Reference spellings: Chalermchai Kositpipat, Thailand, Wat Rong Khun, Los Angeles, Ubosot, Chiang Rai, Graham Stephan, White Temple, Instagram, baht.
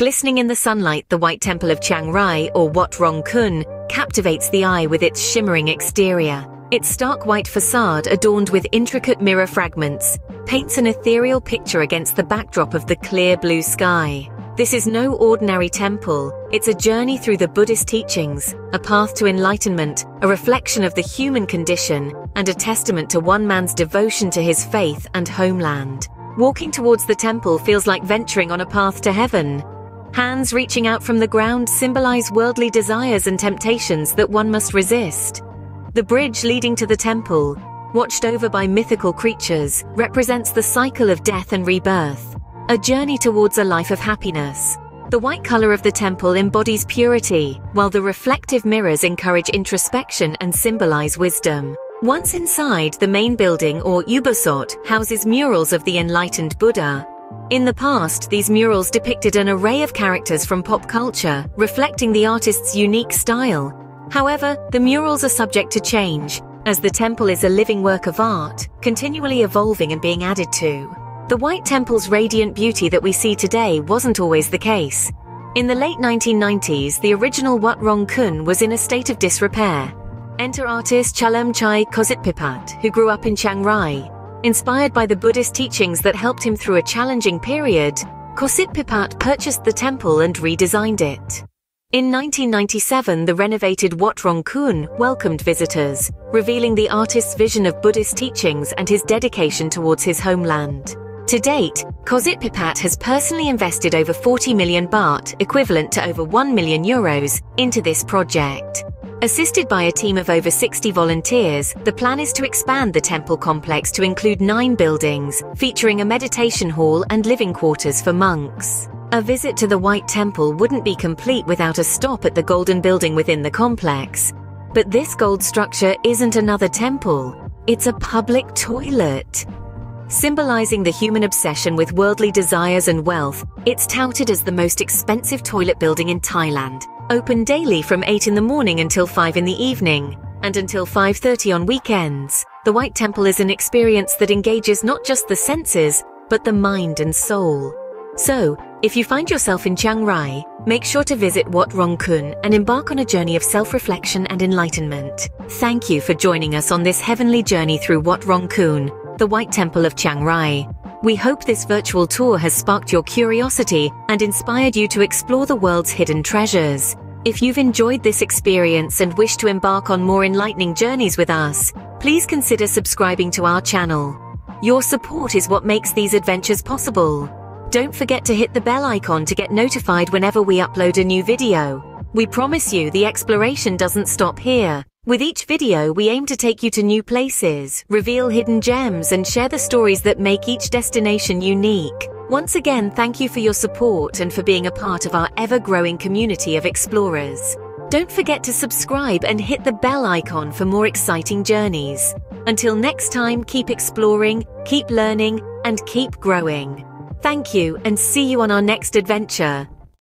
Glistening in the sunlight, the White Temple of Chiang Rai, or Wat Rong Khun, captivates the eye with its shimmering exterior. Its stark white facade, adorned with intricate mirror fragments, paints an ethereal picture against the backdrop of the clear blue sky. This is no ordinary temple, it's a journey through the Buddhist teachings, a path to enlightenment, a reflection of the human condition, and a testament to one man's devotion to his faith and homeland. Walking towards the temple feels like venturing on a path to heaven. Hands reaching out from the ground symbolize worldly desires and temptations that one must resist. The bridge leading to the temple, watched over by mythical creatures, represents the cycle of death and rebirth, a journey towards a life of happiness. The white color of the temple embodies purity, while the reflective mirrors encourage introspection and symbolize wisdom. Once inside, the main building, or Ubosot, houses murals of the enlightened Buddha. In the past, these murals depicted an array of characters from pop culture, reflecting the artist's unique style. However, the murals are subject to change, as the temple is a living work of art, continually evolving and being added to. The White Temple's radiant beauty that we see today wasn't always the case. In the late 1990s, the original Wat Rong Khun was in a state of disrepair. Enter artist Chalermchai Kositpipat, who grew up in Chiang Rai. Inspired by the Buddhist teachings that helped him through a challenging period, Kositpipat purchased the temple and redesigned it. In 1997, the renovated Wat Rong Khun welcomed visitors, revealing the artist's vision of Buddhist teachings and his dedication towards his homeland. To date, Kositpipat has personally invested over 40 million baht, equivalent to over 1 million euros, into this project. Assisted by a team of over 60 volunteers, the plan is to expand the temple complex to include 9 buildings, featuring a meditation hall and living quarters for monks. A visit to the White Temple wouldn't be complete without a stop at the golden building within the complex. But this gold structure isn't another temple, it's a public toilet. Symbolizing the human obsession with worldly desires and wealth, it's touted as the most expensive toilet building in Thailand. Open daily from 8 in the morning until 5 in the evening, and until 5:30 on weekends. The White Temple is an experience that engages not just the senses, but the mind and soul. So, if you find yourself in Chiang Rai, make sure to visit Wat Rong Khun and embark on a journey of self-reflection and enlightenment. Thank you for joining us on this heavenly journey through Wat Rong Khun, the White Temple of Chiang Rai. We hope this virtual tour has sparked your curiosity and inspired you to explore the world's hidden treasures. If you've enjoyed this experience and wish to embark on more enlightening journeys with us, please consider subscribing to our channel. Your support is what makes these adventures possible. Don't forget to hit the bell icon to get notified whenever we upload a new video. We promise you the exploration doesn't stop here. With each video, we aim to take you to new places, reveal hidden gems, and share the stories that make each destination unique. Once again, thank you for your support and for being a part of our ever-growing community of explorers. Don't forget to subscribe and hit the bell icon for more exciting journeys. Until next time, keep exploring, keep learning, and keep growing. Thank you, and see you on our next adventure.